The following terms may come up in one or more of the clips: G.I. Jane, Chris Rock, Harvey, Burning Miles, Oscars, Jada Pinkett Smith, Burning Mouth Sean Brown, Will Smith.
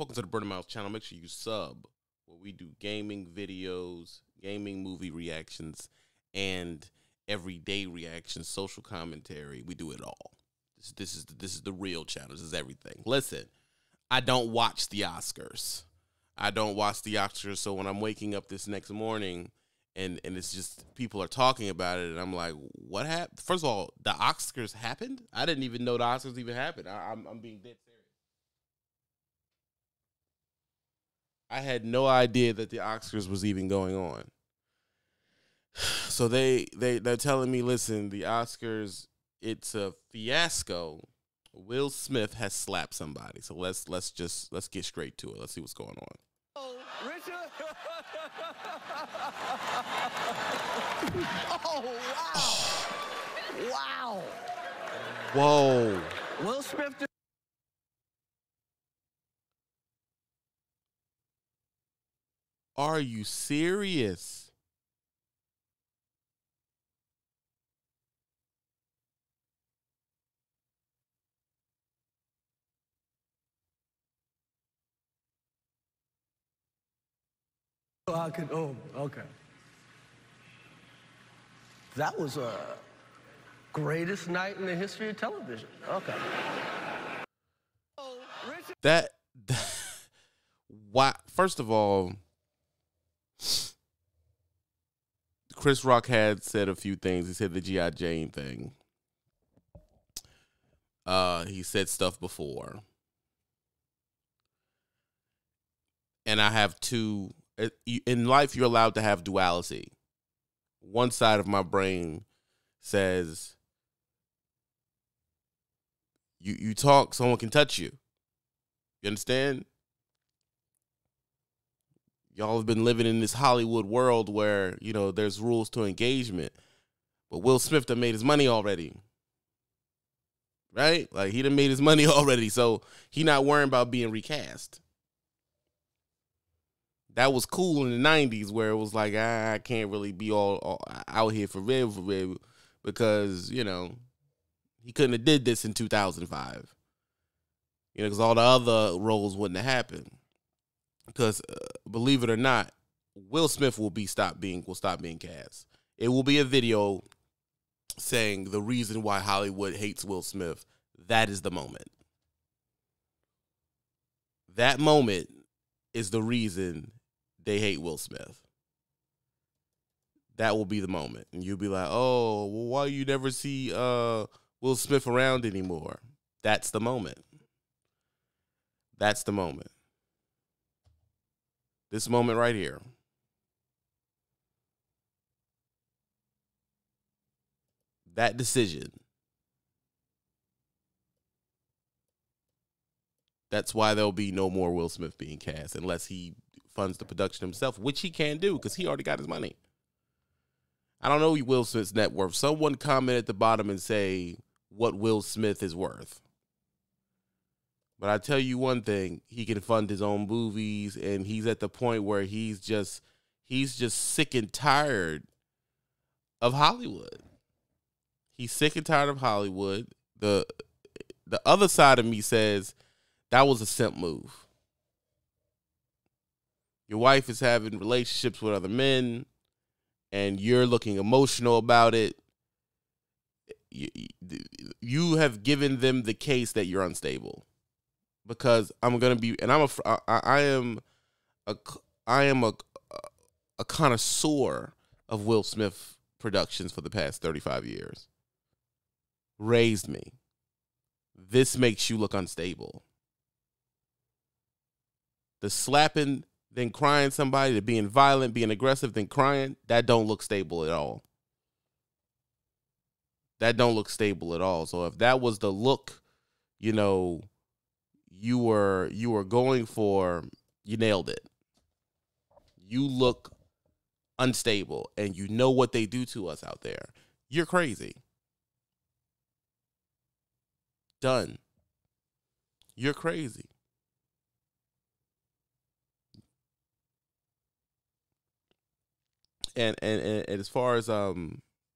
Welcome to the Burning Miles channel. Make sure you sub, where we do gaming videos, gaming movie reactions, and everyday reactions, social commentary. We do it all. This is the real channel. This is everything. Listen, I don't watch the Oscars. I don't watch the Oscars, so when I'm waking up this next morning and it's just people are talking about it, and I'm like, what happened? First of all, the Oscars happened? I didn't even know the Oscars even happened. I'm being dead serious. I had no idea that the Oscars was even going on. So they're telling me, listen, the Oscars, it's a fiasco. Will Smith has slapped somebody. So let's get straight to it. Let's see what's going on. Oh, Richard. Oh, wow. Whoa. Will Smith. Are you serious? Okay. That was a greatest night in the history of television. Okay. That why? First of all, Chris Rock had said a few things. He said the G.I. Jane thing. He said stuff before, and I have two. In life, you're allowed to have duality. One side of my brain says, you talk, someone can touch you. You understand? Y'all have been living in this Hollywood world where, you know, there's rules to engagement. But Will Smith done made his money already. Right? Like, he done made his money already, so he not worrying about being recast. That was cool in the 90s where it was like, I can't really be all out here for real because, you know, he couldn't have did this in 2005. You know, because all the other roles wouldn't have happened. Because, believe it or not, Will Smith will stop being cast. It will be a video saying the reason why Hollywood hates Will Smith. That is the moment. That moment is the reason they hate Will Smith. That will be the moment. And you'll be like, oh, well, why you never see Will Smith around anymore? That's the moment. That's the moment. This moment right here. That decision. That's why there'll be no more Will Smith being cast unless he funds the production himself, which he can do because he already got his money. I don't know Will Smith's net worth. Someone comment at the bottom and say what Will Smith is worth. But I tell you one thing, he can fund his own movies, and he's at the point where he's just sick and tired of Hollywood. He's sick and tired of Hollywood. The other side of me says, that was a simp move. Your wife is having relationships with other men, and you're looking emotional about it. You have given them the case that you're unstable, because I'm gonna be, and I am a connoisseur of Will Smith productions for the past 35 years. Raised me. This makes you look unstable. The slapping, then crying somebody, to being violent, being aggressive, then crying, that don't look stable at all. That don't look stable at all. So if that was the look, you know, you were going for, you nailed it. You look unstable, and you know what they do to us out there. You're crazy. Done. You're crazy. And as far as the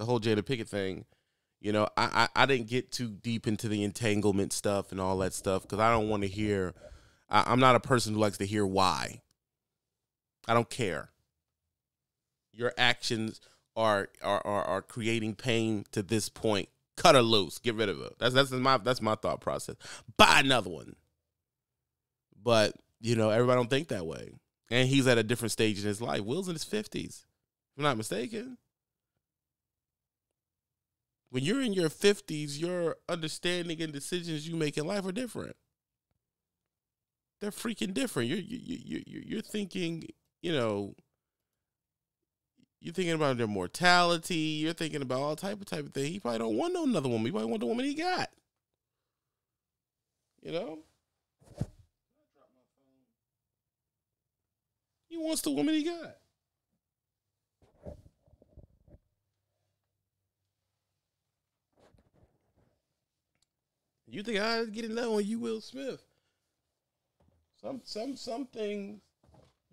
whole Jada Pinkett thing, you know, I didn't get too deep into the entanglement stuff and all that stuff because I don't want to hear I'm not a person who likes to hear why. I don't care. Your actions are creating pain to this point. Cut her loose. Get rid of her. That's my thought process. Buy another one. But, you know, everybody don't think that way. And he's at a different stage in his life. Will's in his 50s, if I'm not mistaken. When you're in your 50s, your understanding and decisions you make in life are different. They're freaking different. You're thinking, you know, you're thinking about their mortality. You're thinking about all type of thing. He probably don't want no another woman. He probably want the woman he got. You know? He wants the woman he got. You think I'd get in love with you, Will Smith? Some things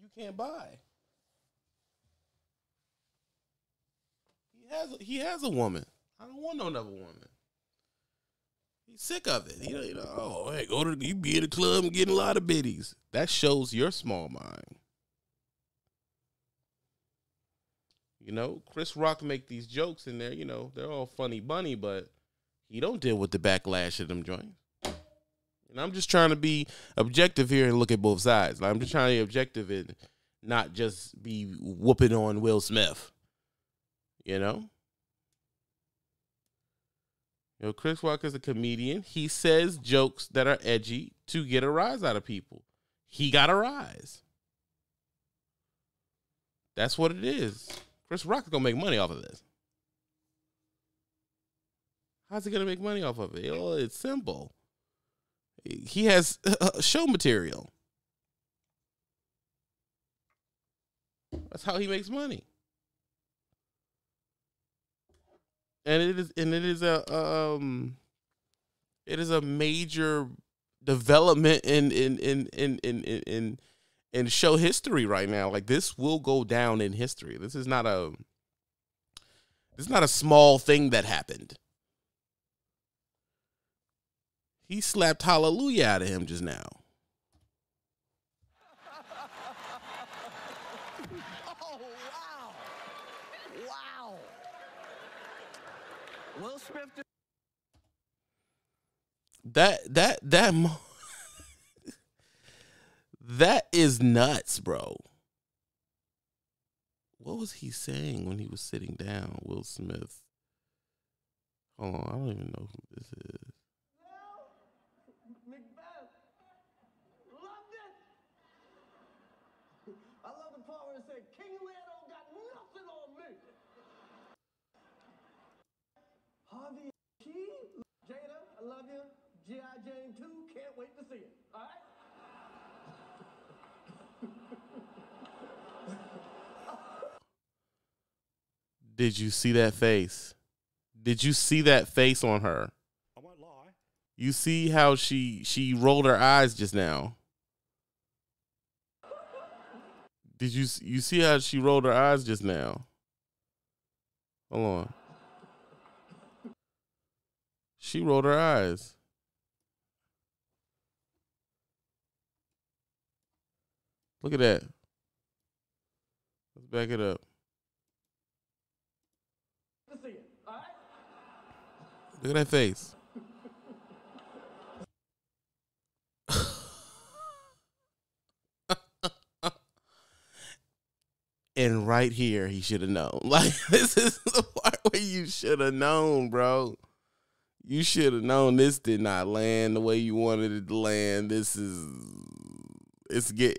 you can't buy. He has a woman. I don't want no another woman. He's sick of it. You know. Oh, hey, you be in the club and getting a lot of biddies. That shows your small mind. You know, Chris Rock make these jokes in there. You know, they're all funny bunny, but he don't deal with the backlash of them joints. And I'm just trying to be objective here and look at both sides. Like, I'm just trying to be objective and not just be whooping on Will Smith. You know, Chris Rock is a comedian. He says jokes that are edgy to get a rise out of people. He got a rise. That's what it is. Chris Rock is going to make money off of this. How's he going to make money off of it? Oh, it's simple. He has show material. That's how he makes money. And it is a major development in show history right now. Like, this will go down in history. This is not a small thing that happened. He slapped hallelujah out of him just now. Will Smith. That is nuts, bro. What was he saying when he was sitting down, Will Smith? Hold on, I don't even know who this is. Harvey, Jada, I love you. G.I. Jane 2, can't wait to see it. All right? Did you see that face? Did you see that face on her? I won't lie. You see how she rolled her eyes just now? Did you see how she rolled her eyes just now? Hold on. She rolled her eyes. Look at that. Let's back it up. Look at that face. And right here, he should have known. Like, this is the part where you should have known, bro. You should have known this did not land the way you wanted it to land. This is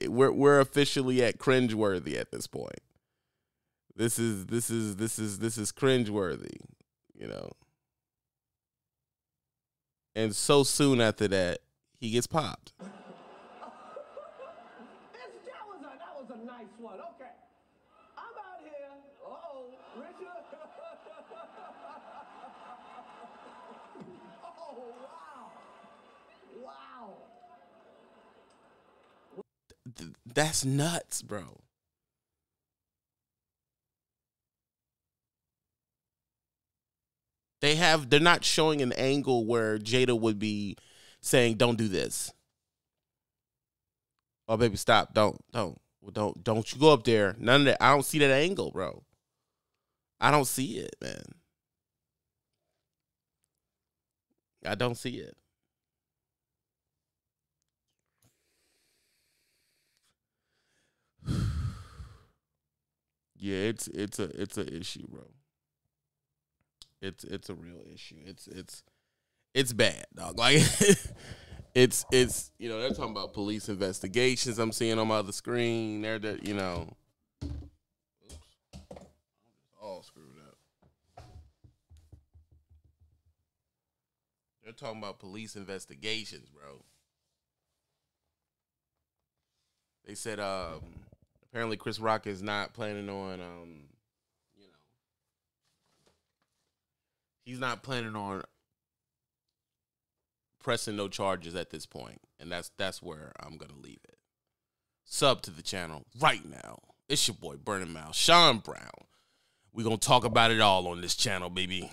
we're officially at cringeworthy at this point. This is cringeworthy, you know. And so soon after that, he gets popped. That was a nice one. Okay. I'm out here. Uh-oh, Richard. That's nuts, bro. They're not showing an angle where Jada would be saying, don't do this. oh baby, stop, don't you go up there. None of that. I don't see that angle, bro. I don't see it, man. I don't see it. Yeah, it's a issue, bro. It's a real issue. It's bad, dog. Like it's you know, they're talking about police investigations. I'm seeing on my other screen. They're that, you know. Oops. All screwed up. They're talking about police investigations, bro. They said apparently Chris Rock is not planning on he's not planning on pressing no charges at this point, and that's where I'm gonna leave it. Sub to the channel right now. It's your boy Burning Mouth Sean Brown. We're gonna talk about it all on this channel, baby.